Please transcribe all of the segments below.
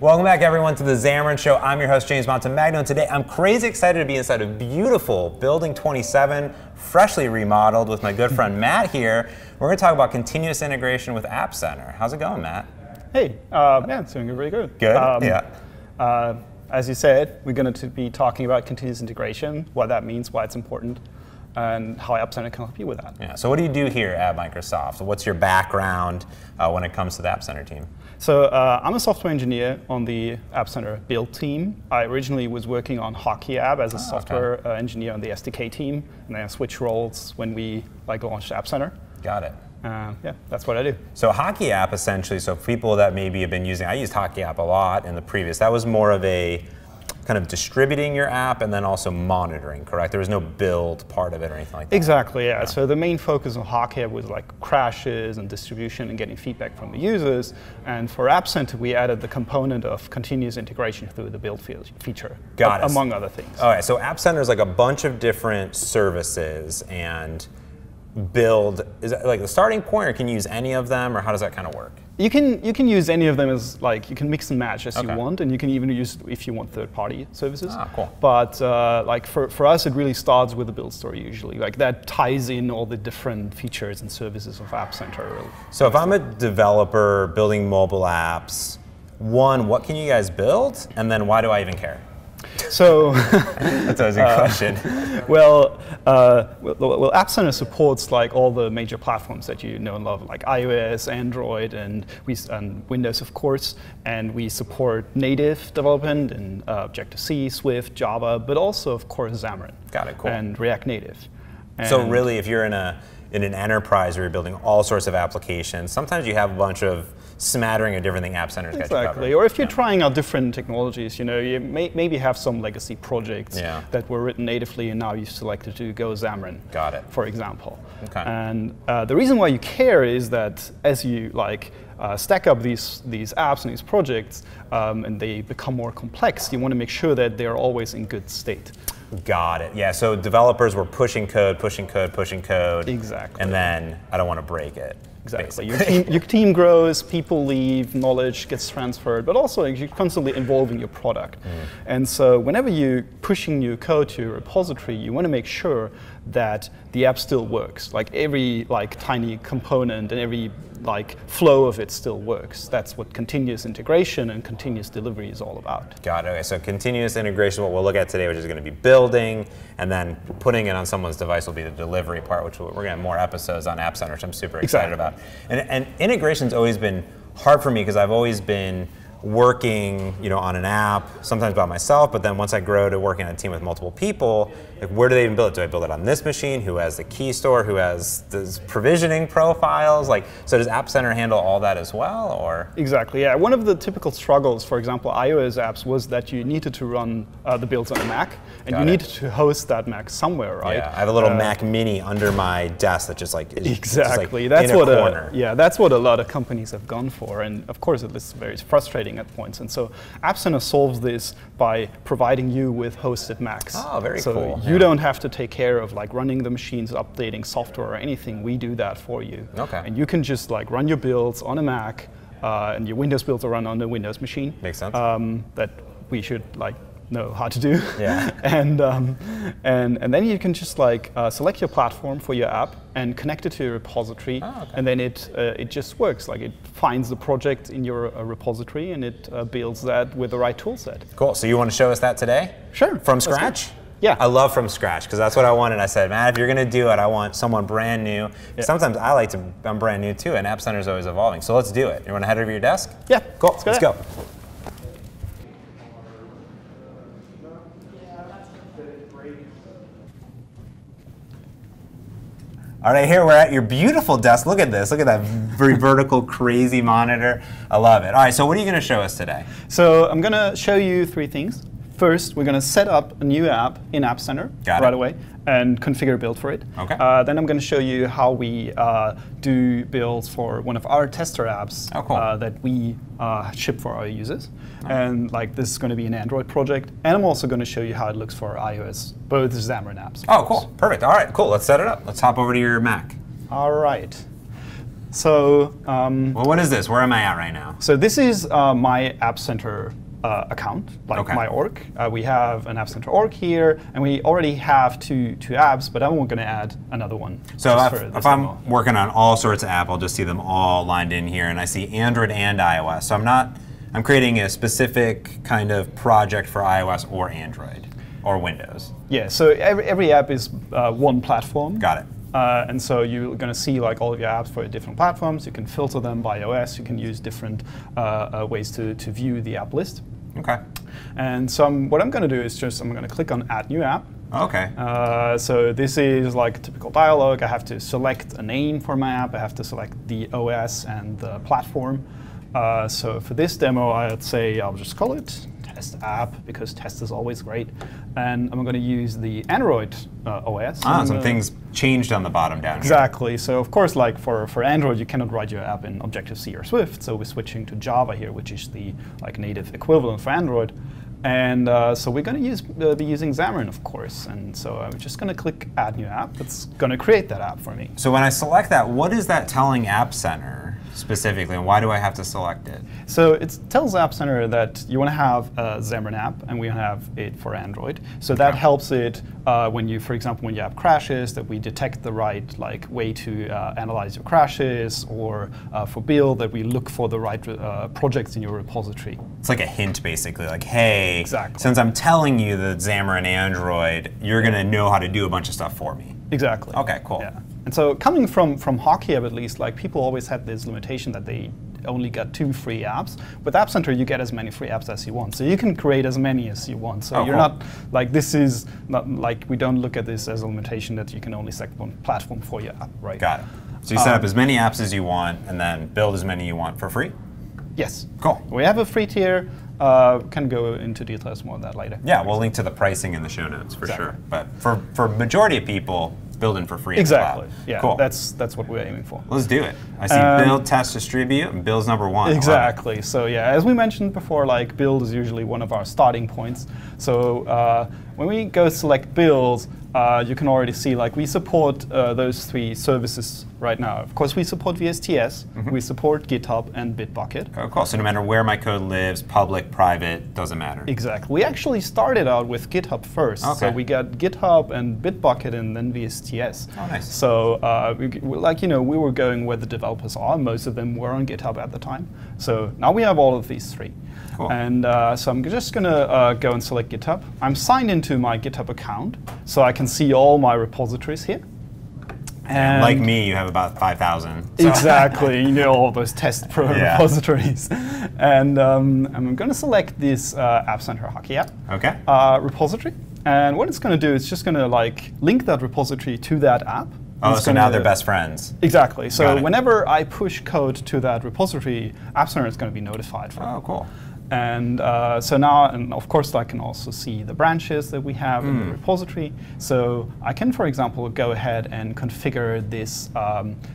Welcome back, everyone, to the Xamarin Show. I'm your host, James Montemagno, and today I'm crazy excited to be inside a beautiful Building 27, freshly remodeled, with my good friend Matt here. We're going to talk about continuous integration with App Center. How's it going, Matt? Hey, man, it's doing really good. Good? Yeah. As you said, we're going to be talking about continuous integration, what that means, why it's important, and how App Center can help you with that. Yeah. So what do you do here at Microsoft? What's your background when it comes to the App Center team? So I'm a software engineer on the App Center build team. I originally was working on Hockey App as a software engineer on the SDK team, and then I switched roles when we launched App Center. Got it. Yeah, that's what I do. So Hockey App, essentially, so people that maybe have been using, I used Hockey App a lot in the previous. That was more of a kind of distributing your app and then also monitoring, correct? There was no build part of it or anything like that. Exactly, yeah. So the main focus on Hockey App was like crashes and distribution and getting feedback from the users. And for App Center, we added the component of continuous integration through the build feature, among other things. All right, so App Center is like a bunch of different services, and build is that like the starting point, or can you use any of them, or how does that kind of work? You can use any of them as you can mix and match as you want, and you can even use if you want third-party services. Ah, cool. But for us, it really starts with the build story usually. That ties in all the different features and services of App Center. Really. So if I'm a developer building mobile apps, one, what can you guys build, and then why do I even care? So that's a good question. Well, App Center supports all the major platforms that you know and love, like iOS, Android, and Windows, of course. And we support native development and Objective-C, Swift, Java, but also, of course, Xamarin. Got it. Cool. And React Native. And so really, if you're in an enterprise where you're building all sorts of applications, sometimes you have a bunch of smattering of different things App Center's got you covered. Or if you're trying out different technologies, you maybe have some legacy projects that were written natively and now you've selected to go Xamarin. Got it. For example. Okay. And the reason why you care is that as you stack up these apps and these projects, and they become more complex, you want to make sure that they're always in good state. Got it. Yeah, so developers were pushing code. Exactly. And then I don't want to break it. Exactly. Your team grows, people leave, knowledge gets transferred, but also you're constantly involving your product. And so whenever you're pushing new code to your repository, you want to make sure that the app still works. Every tiny component and every flow of it still works. That's what continuous integration and continuous delivery is all about. Got it. Okay, so continuous integration, what we'll look at today, which is going to be building, and then putting it on someone's device will be the delivery part, which we're going to have more episodes on App Center, which I'm super excited about. And integration's always been hard for me because I've always been working on an app, sometimes by myself, but then once I grow to working on a team with multiple people, where do they even build it? Do I build it on this machine? Who has the key store? Who has the provisioning profiles? So does App Center handle all that as well, or? Exactly, yeah. One of the typical struggles, for example, iOS apps, was that you needed to run the builds on a Mac, and you needed to host that Mac somewhere, right? Yeah, I have a little Mac Mini under my desk that that's what a lot of companies have gone for, and of course it's very frustrating at points. And so App Center solves this by providing you with hosted Macs. Oh, very cool. So you don't have to take care of running the machines, updating software or anything. We do that for you. Okay. And you can just run your builds on a Mac, and your Windows builds are run on a Windows machine. Makes sense. That we should know how to do. Yeah. and then you can just select your platform for your app and connect it to your repository, and then it just works. It finds the project in your repository and it builds that with the right tool set. Cool. So you want to show us that today? Sure. From scratch? Yeah. I love from scratch because that's what I wanted. I said, man, if you're going to do it, I want someone brand new. Yeah. Sometimes I'm brand new too, and App Center is always evolving. So let's do it. You want to head over your desk? Yeah. Cool. Let's go. All right, here we're at your beautiful desk. Look at this. Look at that very vertical, crazy monitor. I love it. All right, so what are you going to show us today? So I'm going to show you three things. First, we're going to set up a new app in App Center right away and configure build for it. Okay. Then I'm going to show you how we do builds for one of our tester apps that we ship for our users. And this is going to be an Android project. And I'm also going to show you how it looks for iOS, both Xamarin apps. Oh, cool. Perfect. All right, cool. Let's set it up. Let's hop over to your Mac. All right. So well, what is this? Where am I at right now? So this is my App Center account, like my org. We have an App Center org here, and we already have two apps, but I'm going to add another one. So if I'm working on all sorts of apps, I'll just see them all lined in here, and I see Android and iOS. So I'm creating a specific kind of project for iOS or Android or Windows. Yeah. So every app is one platform. Got it. And so you're going to see like all of your apps for different platforms. You can filter them by OS. You can use different ways to view the app list. Okay. And so what I'm going to do is just I'm going to click on Add New App. Okay. So this is like a typical dialog. I have to select a name for my app. I have to select the OS and the platform. So for this demo, I'd say I'll just call it Test App, because test is always great. And I'm going to use the Android OS. Ah, some things changed on the bottom down exactly. Here. So of course, like for Android, you cannot write your app in Objective-C or Swift. So we're switching to Java here, which is the like native equivalent for Android. And so we're going to be using Xamarin, of course. And so I'm just going to click Add New App. It's going to create that app for me. So when I select that, what is that telling App Center specifically, and why do I have to select it? So it tells App Center that you want to have a Xamarin app, and we have it for Android. So that helps it when you, for example, when your app crashes, that we detect the right like way to analyze your crashes, or for build, that we look for the right projects in your repository. It's like a hint, basically, like, hey. Exactly. Since I'm telling you that Xamarin Android, you're going to know how to do a bunch of stuff for me. Exactly. OK, cool. Yeah. And so coming from Hockey App, at least, like people always had this limitation that they only got 2 free apps. With App Center, you get as many free apps as you want. So you can create as many as you want. So you're not like this is not like we don't look at this as a limitation that you can only select one platform for your app, right? Got it. So you set up as many apps as you want, and then build as many you want for free? Yes. Cool. We have a free tier. Can go into details more on that later. Yeah, we'll link to the pricing in the show notes for sure. But for majority of people, building for free. Exactly. Yeah. Cool. That's what we're aiming for. Let's do it. I see build, test, distribute, and build's number one. Exactly. So yeah, as we mentioned before, like build is usually one of our starting points. So when we go select builds, you can already see like we support those 3 services right now. Of course, we support VSTS, we support GitHub, and Bitbucket. Oh, cool. So no matter where my code lives, public, private, doesn't matter. Exactly. We actually started out with GitHub first. Okay. So we got GitHub and Bitbucket and then VSTS. Oh, nice. So like you know, we were going where the developers are. Most of them were on GitHub at the time. So now we have all of these 3. Cool. And so I'm just going to go and select GitHub. I'm signed into my GitHub account, so I can see all my repositories here. And like me, you have about 5,000. So. Exactly. You know all those test repositories. And I'm going to select this App Center Hockey App repository. And what it's going to do is just going to like link that repository to that app. Oh, so now they're best friends. Exactly. So whenever I push code to that repository, App Center is going to be notified for it. Oh, cool. And so now, and of course, I can also see the branches that we have in the repository. So I can, for example, go ahead and configure this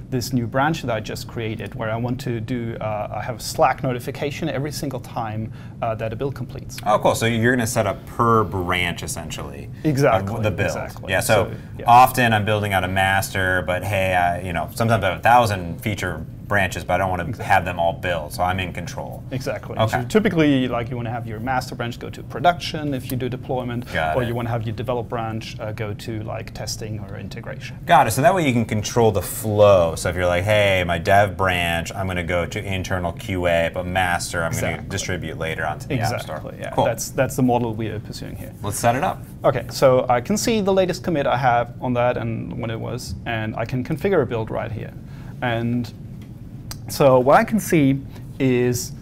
this new branch that I just created, where I want to do I have a Slack notification every single time that a build completes. Oh, cool! So you're going to set up per branch essentially. Exactly. Of the build. Exactly. Yeah. So often I'm building out a master, but hey, you know, sometimes I have 1,000 feature branches, but I don't want to have them all built, so I'm in control. Exactly. Okay. So typically, like you want to have your master branch go to production if you do deployment, or you want to have your develop branch go to like testing or integration. Got it. So that way you can control the flow. So if you're like, hey, my dev branch, I'm going to go to internal QA, but master, I'm going to distribute later onto the App Store. Yeah. Cool. That's the model we are pursuing here. Let's set it up. Okay. So I can see the latest commit I have on that and when it was, and I can configure a build right here, and so what I can see is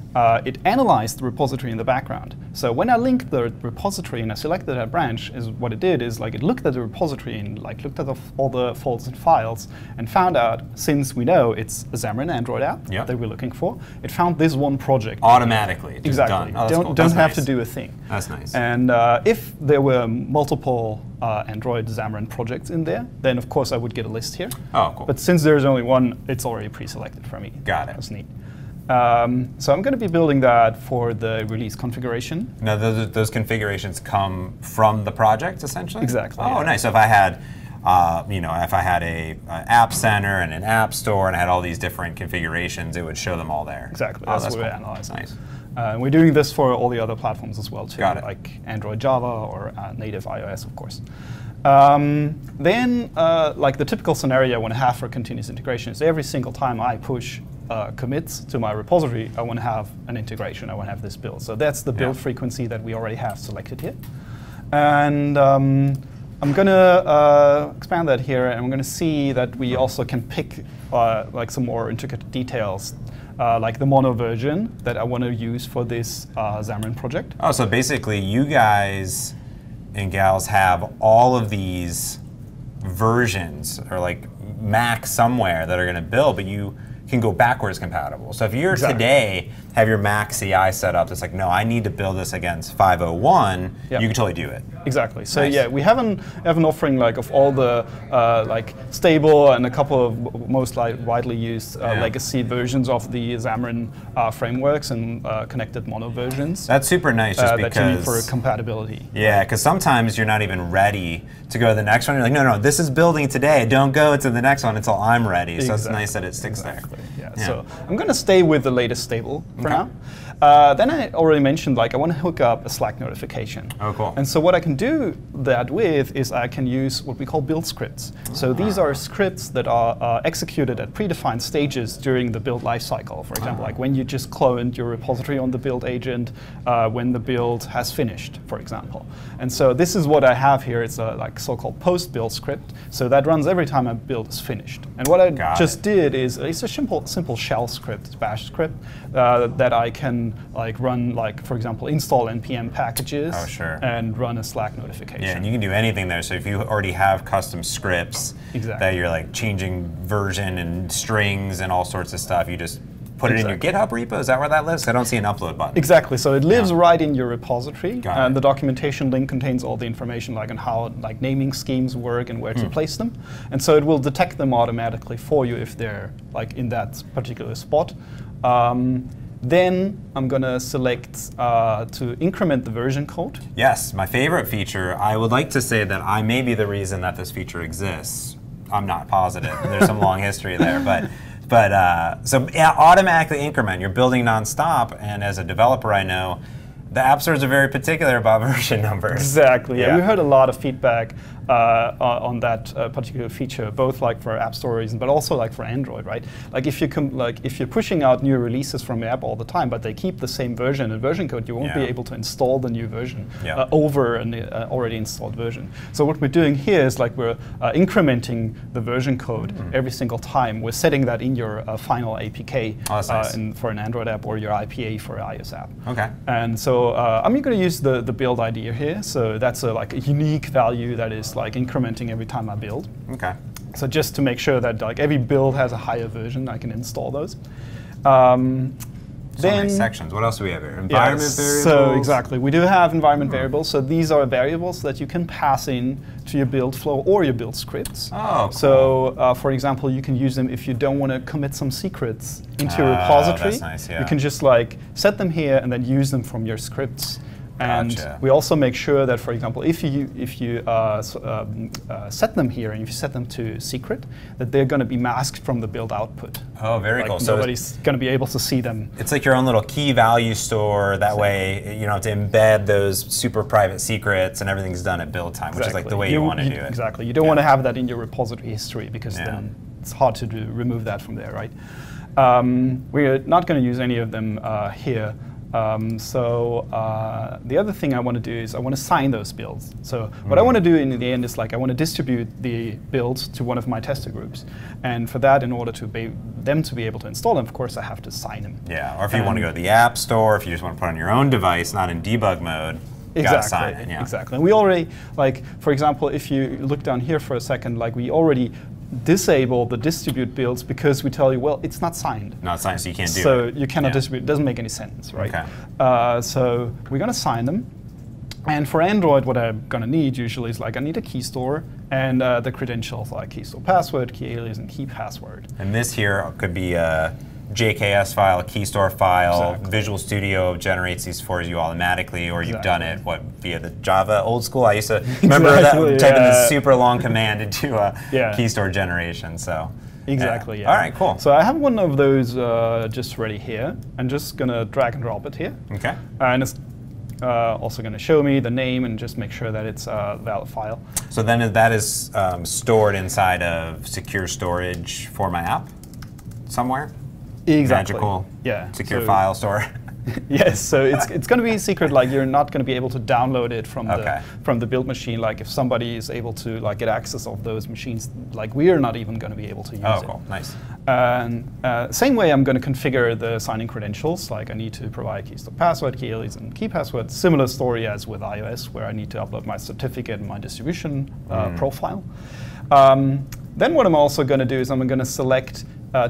it analyzed the repository in the background. So when I linked the repository and I selected that branch, is what it did is like it looked at the repository and like looked at all the folders and files and found out, since we know it's a Xamarin Android app that we're looking for, it found this one project. Automatically. Exactly. Done. Oh, don't have to do a thing. That's nice. And if there were multiple Android Xamarin projects in there, then of course I would get a list here. Oh, cool. But since there's only one, it's already pre-selected for me. Got it. That's neat. So I'm going to be building that for the release configuration. Now, those configurations come from the project, essentially? Exactly. Oh, nice. So if I had you know, if I had an app center and an app store and I had all these different configurations, it would show them all there. Exactly. Oh, that's what cool. We're analyzing. Nice. And we're doing this for all the other platforms as well, too, like Android, Java, or native iOS, of course. Then, like the typical scenario I want to have for continuous integration is every single time I push commits to my repository, I want to have an integration. I want to have this build. So that's the build frequency that we already have selected here. And I'm going to expand that here, and I'm going to see that we also can pick like some more intricate details. Like the mono version that I want to use for this Xamarin project. Oh, so basically you guys and gals have all of these versions or like Mac somewhere that are going to build, but you can go backwards compatible. So if you're today have your Mac CI set up that's like, no, I need to build this against 501, you can totally do it. Exactly. So yeah, we have an offering like of all the like stable and a couple of most like widely used legacy versions of the Xamarin frameworks and connected mono versions. That's super nice just because that you need for compatibility. Yeah, because sometimes you're not even ready to go to the next one. You're like, no, no, this is building today. Don't go to the next one until I'm ready. So it's nice that it sticks there. Yeah. So I'm going to stay with the latest stable for now. Then I already mentioned like I want to hook up a Slack notification. Oh, cool. And so what I can do that with is I can use what we call build scripts. So these are scripts that are executed at predefined stages during the build lifecycle. For example, like when you just cloned your repository on the build agent, when the build has finished, for example. And so this is what I have here. It's a like so-called post-build script. So that runs every time a build is finished. And what I did is it's a simple shell script, bash script, that I can like run, like for example, install npm packages and run a Slack notification. Yeah, and you can do anything there. So if you already have custom scripts that you're like changing version and strings and all sorts of stuff, you just put it in your GitHub repo? Is that where that lives? I don't see an upload button. Exactly. So it lives right in your repository. And the documentation link contains all the information like on how like naming schemes work and where to place them. And so it will detect them automatically for you if they're like in that particular spot. Then I'm going to select to increment the version code. Yes, my favorite feature. I would like to say that I may be the reason that this feature exists. I'm not positive. There's some long history there. But so yeah, automatically increment. You're building nonstop, and as a developer, I know the app stores are very particular about version numbers. Exactly. Yeah, we heard a lot of feedback on that particular feature, both like for app store reasons, but also like for Android, right? Like if you if you're pushing out new releases from your app all the time, but they keep the same version and version code, you won't be able to install the new version over an already installed version. So what we're doing here is like we're incrementing the version code every single time. We're setting that in your final APK for an Android app or your IPA for an iOS app. Okay. And so I'm going to use the build idea here. So that's like a unique value that is like incrementing every time I build. Okay. So just to make sure that like every build has a higher version, I can install those. So then, sections. What else do we have here? Environment variables? So exactly. We do have environment variables. So these are variables that you can pass in to your build flow or your build scripts. Oh, cool. So for example, you can use them if you don't want to commit some secrets into your repository. That's nice, You can just like set them here and then use them from your scripts. And we also make sure that, for example, if you set them here and if you set them to secret, that they're going to be masked from the build output. Oh, very cool. So nobody's going to be able to see them. It's like your own little key value store. That way, you don't have to embed those super private secrets, and everything's done at build time, which is like the way you want to do it. Exactly. You don't want to have that in your repository history because then it's hard to remove that from there, right? We're not going to use any of them here. The other thing I want to do is I want to sign those builds. So what I want to do in the end is like I want to distribute the builds to one of my tester groups. And for that, in order to them to be able to install them, of course, I have to sign them. Yeah, or if you want to go to the App Store, if you just want to put it on your own device, not in debug mode. Exactly. Exactly. And we already, like, for example, if you look down here for a second, like we already disable the distribute builds because we tell you, well, it's not signed. Not signed, so you can't do it. So you cannot distribute. It doesn't make any sense, right? Okay. So we're going to sign them. And for Android, what I'm going to need usually is like I need a key store and the credentials, like key store password, key alias, and key password. And this here could be JKS file, a key store file, exactly. Visual Studio generates these for you automatically, or you've done it via the Java old school. I used to remember that typing this super long command to do a key store generation. So exactly. All right, cool. So I have one of those just ready here. I'm just gonna drag and drop it here. Okay. And it's also going to show me the name and just make sure that it's a valid file. So then that is stored inside of secure storage for my app somewhere? Exactly. Magical secure file store? Yes, so it's going to be secret. Like, you're not going to be able to download it from the build machine. Like, if somebody is able to get access of those machines, like, we are not even going to be able to use it. Oh, cool, nice. And same way, I'm going to configure the sign-in credentials. Like, I need to provide keys to password, keys, and key password. Similar story as with iOS, where I need to upload my certificate and my distribution profile. Then what I'm also going to do is I'm going to select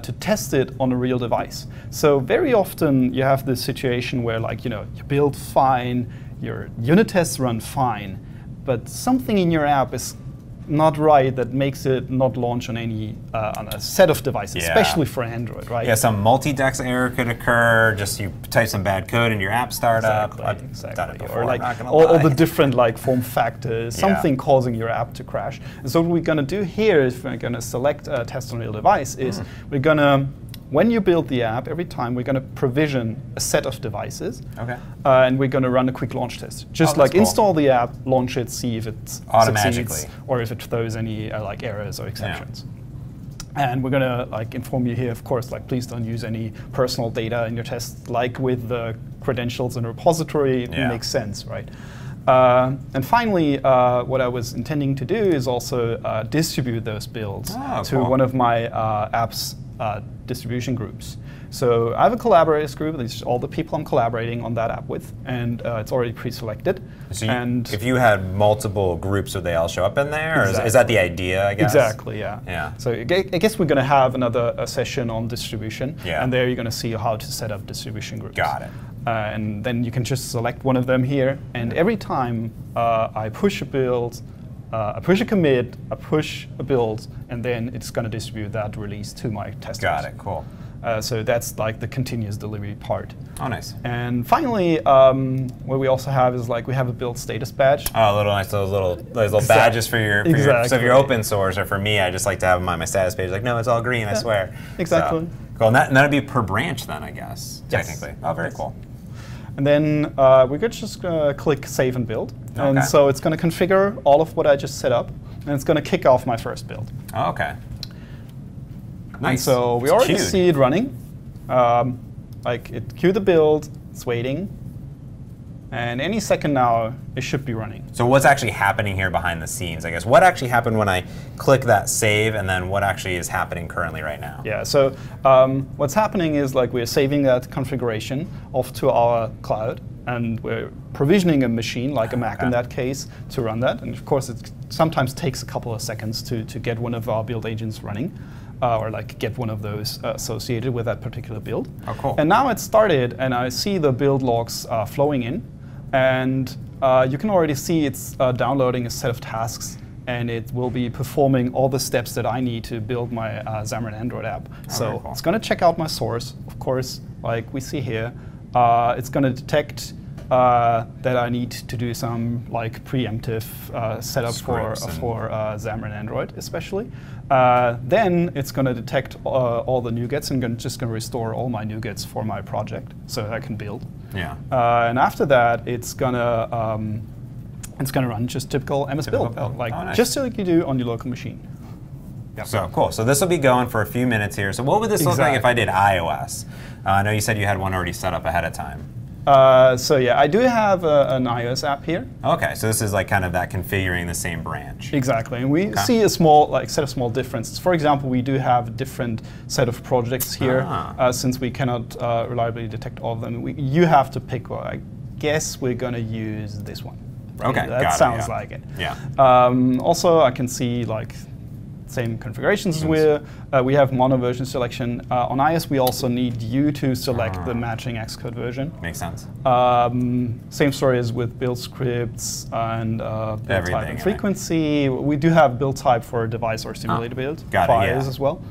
to test it on a real device. So very often you have this situation where, like, you know, you build fine, your unit tests run fine, but something in your app is not right that makes it not launch on any on a set of devices, especially for Android, right? Yeah, some multi-dex error could occur. Just you type some bad code in your app startup. Exactly. I've done it before, or like all the different form factors, something causing your app to crash. And so what we're going to do here is we're going to select test on real device. Is we're going to, when you build the app, every time we're going to provision a set of devices, and we're going to run a quick launch test. Just install the app, launch it, see if it succeeds or if it throws any like errors or exceptions. Yeah. And we're going to inform you here, of course, please don't use any personal data in your tests. Like with the credentials and the repository, it makes sense, right? And finally, what I was intending to do is also distribute those builds to one of my apps. Distribution groups. So I have a collaborators group. These are all the people I'm collaborating on that app with, and it's already pre-selected. So if you had multiple groups, would they all show up in there? Exactly. Or is that the idea, I guess? Exactly, yeah. So I guess we're going to have another session on distribution, and there you're going to see how to set up distribution groups. Got it. And then you can just select one of them here, and every time I push a build, I push a commit, I push a build, and then it's going to distribute that release to my testers. Got it, cool. So that's the continuous delivery part. Oh, nice. And finally, what we also have is we have a build status badge. Oh, those little badges for your so if you're open source, or for me, I just like to have them on my status page. Like, no, it's all green, I swear. Exactly. So, cool, and that would be per branch then, I guess, technically. Oh, very cool. And then we could just click Save and Build. Okay. And so it's going to configure all of what I just set up, and it's going to kick off my first build. Oh, okay. Nice. And so we already see it running. It queued the build, it's waiting. And any second now, it should be running. So what's actually happening here behind the scenes, I guess? What actually happened when I click that save, and then what actually is happening currently right now? Yeah, so what's happening is we're saving that configuration off to our cloud, and we're provisioning a machine, like a Mac in that case, to run that. And of course, it sometimes takes a couple of seconds to get one of our build agents running. Or get one of those associated with that particular build. Oh, cool. And now it's started, and I see the build logs flowing in. And you can already see it's downloading a set of tasks, and it will be performing all the steps that I need to build my Xamarin Android app. Oh, so it's going to check out my source, of course, like we see here. It's going to detect that I need to do some preemptive setup for Xamarin Android, especially. Then it's going to detect all the NuGets, and I'm just going to restore all my NuGets for my project, so that I can build. Yeah. And after that, it's going to run just typical MS build. Just like you do on your local machine. Yep. So cool. So this will be going for a few minutes here. So what would this look like if I did iOS? I know you said you had one already set up ahead of time. So yeah, I do have an iOS app here. Okay, so this is kind of that configuring the same branch. Exactly, and we see a small set of small differences. For example, we do have a different set of projects here since we cannot reliably detect all of them. You have to pick one. I guess we're going to use this one. Right? Okay, that sounds like it. Yeah. Also, I can see same configurations where we have mono version selection. On iOS, we also need you to select the matching Xcode version. Makes sense. Same story as with build scripts and build type and frequency. We do have build type for device or simulated build for iOS as well.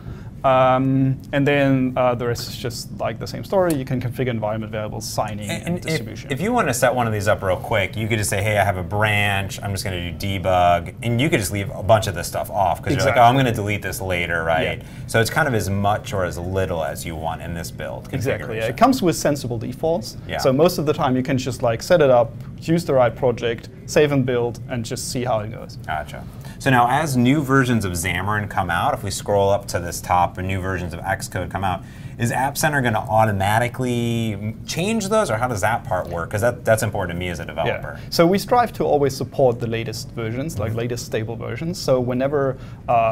And then the rest is just like the same story. You can configure environment variables, signing, and distribution. If you want to set one of these up real quick, you could just say, hey, I have a branch. I'm just going to do debug. And you could just leave a bunch of this stuff off because you're like, oh, I'm going to delete this later, right? Yeah. So it's kind of as much or as little as you want in this build. Exactly. Yeah. It comes with sensible defaults. Yeah. So most of the time, you can just like set it up, use the right project, save and build, and just see how it goes. Gotcha. So now as new versions of Xamarin come out, if we scroll up to this top and new versions of Xcode come out, is App Center going to automatically change those, or how does that part work? Because that's important to me as a developer. Yeah. So we strive to always support the latest versions, like latest stable versions. So whenever,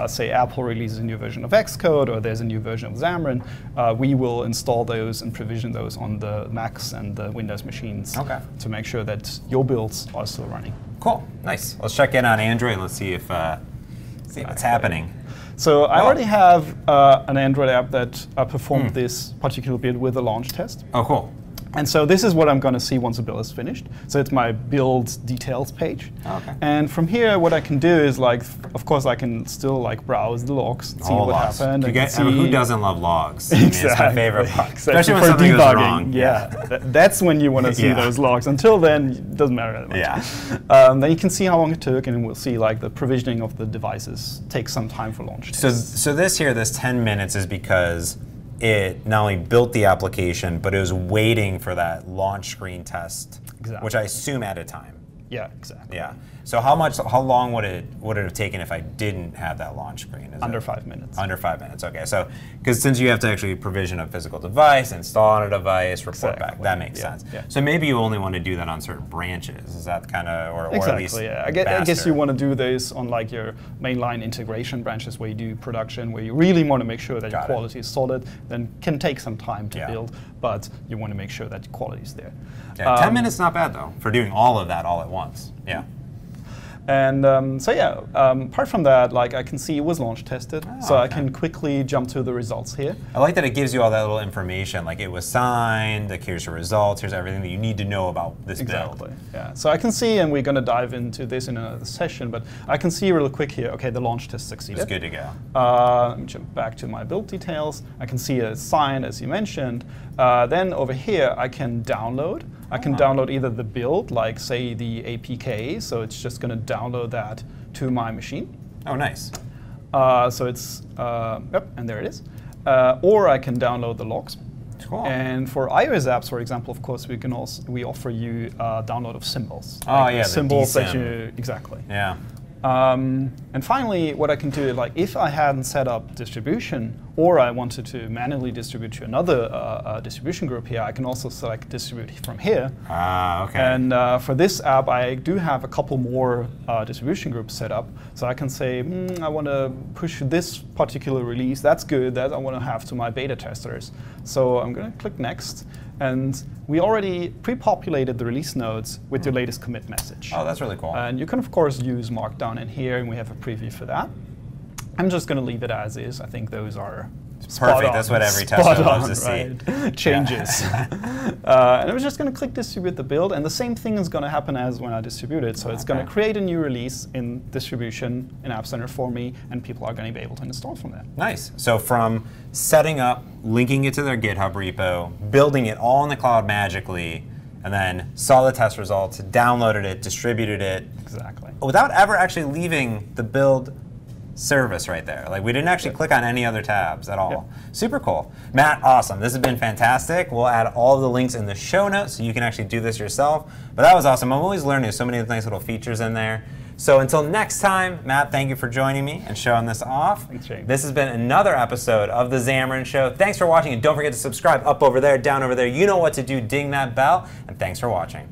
say, Apple releases a new version of Xcode or there's a new version of Xamarin, we will install those and provision those on the Macs and the Windows machines to make sure that your builds are still running. Cool. Nice. Let's check in on Android. Let's see if see what's happening. So I already have an Android app that performed this particular build with a launch test. Oh, cool. And so this is what I'm going to see once the build is finished. So it's my build details page. Okay. And from here, what I can do is, like, of course, I can still like browse the logs, and see what happened. I mean, who doesn't love logs? Exactly. I mean, it's my favorite part. Exactly. Especially when something goes wrong. Yeah. That's when you want to see those logs. Until then, it doesn't matter that much. Yeah. Then you can see how long it took, and we'll see like the provisioning of the devices takes some time for launch. So this here, this 10 minutes, is because it not only built the application, but it was waiting for that launch screen test, which I assume added time. Yeah, exactly. Yeah. So how long would it have taken if I didn't have that launch screen? Under 5 minutes. Under 5 minutes. Okay. So because since you have to actually provision a physical device, install on a device, report back, that makes sense. Yeah. So maybe you only want to do that on certain branches. Is that kind of or at least I guess you want to do this on like your mainline integration branches where you do production, where you really want to make sure that your quality is solid. Then can take some time to build, but you want to make sure that quality is there. Yeah, 10 minutes not bad though for doing all of that all at once. Yeah. And so yeah, apart from that, like I can see it was launch tested, so I can quickly jump to the results here. I like that it gives you all that little information, like it was signed, like here's your results, here's everything that you need to know about this build. Yeah. So I can see, and we're going to dive into this in another session, but I can see real quick here, okay, the launch test succeeded. It's good to go. Let me jump back to my build details. I can see it's signed, as you mentioned. Then over here, I can download. I can download either the build, like say the APK, so it's just going to download that to my machine. Oh, nice. So it's, and there it is. Or I can download the logs. Cool. And for iOS apps, for example, of course, we can also offer you download of symbols. Oh, like symbols that you Yeah. And finally, what I can do, like if I hadn't set up distribution, or I wanted to manually distribute to another distribution group here, I can also select distribute from here. Ah, okay. And for this app, I do have a couple more distribution groups set up. So I can say, I want to push this particular release. That's good. That I want to have to my beta testers. So I'm going to click next. And we already pre-populated the release notes with your latest commit message. Oh, that's really cool. And you can, of course, use Markdown in here, and we have a preview for that. I'm just going to leave it as is. I think those are perfect. That's what every tester loves to see. Changes. And I'm just going to click distribute the build. And the same thing is going to happen as when I distribute it. So it's going to create a new release in distribution in App Center for me. And people are going to be able to install from there. Nice. So from setting up, linking it to their GitHub repo, building it all in the cloud magically, and then saw the test results, downloaded it, distributed it. Exactly. Without ever actually leaving the build service right there. Like we didn't actually click on any other tabs at all. Yep. Super cool. Matt, awesome. This has been fantastic. We'll add all the links in the show notes so you can actually do this yourself. But that was awesome. I'm always learning so many nice little features in there. So until next time, Matt, thank you for joining me and showing this off. Thanks, James. This has been another episode of The Xamarin Show. Thanks for watching, and don't forget to subscribe up over there, down over there. You know what to do. Ding that bell, and thanks for watching.